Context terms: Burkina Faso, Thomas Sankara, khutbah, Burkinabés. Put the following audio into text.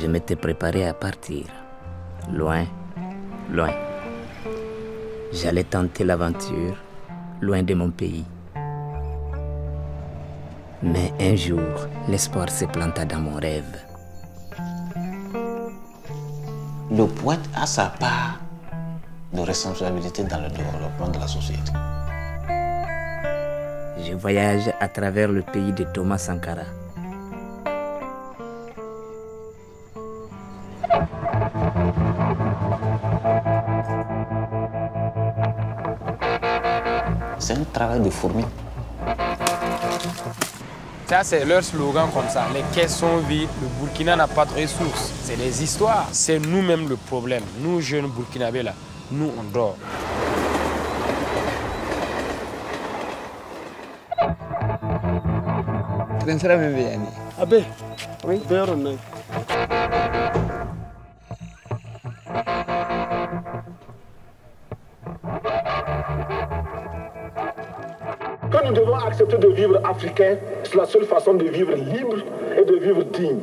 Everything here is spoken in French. je m'étais préparé à partir. Loin, loin. J'allais tenter l'aventure, loin de mon pays. Mais un jour, l'espoir se planta dans mon rêve. Le poète a sa part de responsabilité dans le développement de la société. Je voyage à travers le pays de Thomas Sankara. C'est un travail de fourmi. Ça, c'est leur slogan comme ça. Les caisses sont vides, le Burkina n'a pas de ressources. C'est les histoires. C'est nous-mêmes le problème. Nous, jeunes Burkinabés, là, nous, on dort. Oui. Quand nous devons accepter de vivre africain, c'est la seule façon de vivre libre et de vivre digne.